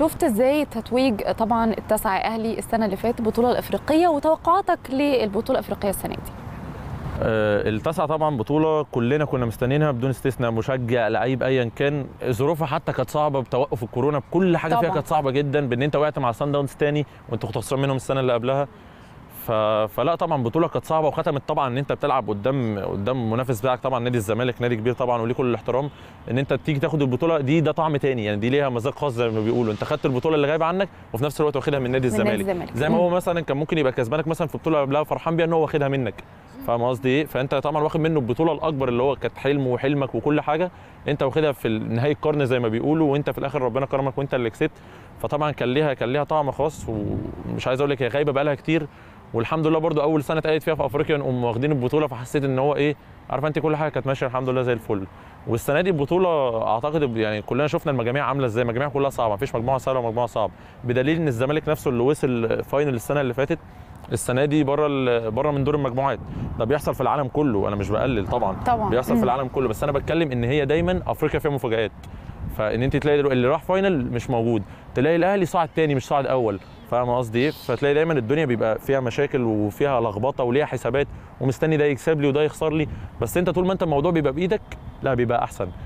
شفت ازاي التتويج طبعا اتسع اهلي السنه اللي فاتت البطوله الافريقيه، وتوقعاتك للبطوله الافريقيه السنه دي؟ التاسعة طبعا بطولة كلنا كنا مستنيينها بدون استثناء، مشجع لعيب ايا كان، ظروفها حتى كانت صعبة بتوقف الكورونا، بكل حاجة طبعا فيها كانت صعبة جدا، بان انت وقعت مع سان داونز تاني وانت كنت خسران منهم السنة اللي قبلها. فلا طبعا بطولة كانت صعبة، وختمت طبعا ان انت بتلعب قدام منافس بتاعك طبعا نادي الزمالك، نادي كبير طبعا وليه كل الاحترام، ان انت بتيجي تاخد البطولة دي ده طعم تاني، يعني دي ليها مذاق خاص زي ما بيقولوا، انت خدت البطولة اللي غايبة عنك وفي نفس الوقت واخدها من نادي الزمالك. زي ما هو مثلا كان ممكن يبقى كسبانك مثلا في البطولة قبلها فرحان بيها ان هو واخدها منك، فاهم قصدي ايه؟ فانت طبعا واخد منه البطوله الاكبر اللي هو كانت حلمه وحلمك وكل حاجه، انت واخدها في نهايه القرن زي ما بيقولوا، وانت في الاخر ربنا كرمك وانت اللي كسبت. فطبعا كان ليها طعم خاص، ومش عايز اقول لك هي غايبه بقى لها كتير، والحمد لله برده اول سنه اتقعدت فيها في افريقيا نقوم واخدين البطوله، فحسيت ان هو ايه، عارفه انت كل حاجه كانت ماشيه الحمد لله زي الفل. والسنه دي البطوله اعتقد يعني كلنا شفنا المجاميع عامله ازاي، المجاميع كلها صعبه، مفيش مجموعه سهله ومجموعه صعبه، بدليل ان الزمالك نفسه اللي وصل فاينل السنه اللي فاتت السنه دي بره من دور المجموعات. ده بيحصل في العالم كله، انا مش بقلل طبعا. بيحصل في العالم كله، بس انا بتكلم ان هي دايما افريقيا فيها مفاجآت، فان انت تلاقي اللي راح فاينل مش موجود، تلاقي الاهلي صاعد تاني مش صاعد اول، فاهم قصدي ايه؟ فتلاقي دايما الدنيا بيبقى فيها مشاكل وفيها لخبطه وليها حسابات، ومستني ده يكسب لي وده يخسر لي، بس انت طول ما انت الموضوع بيبقى بايدك لا بيبقى احسن.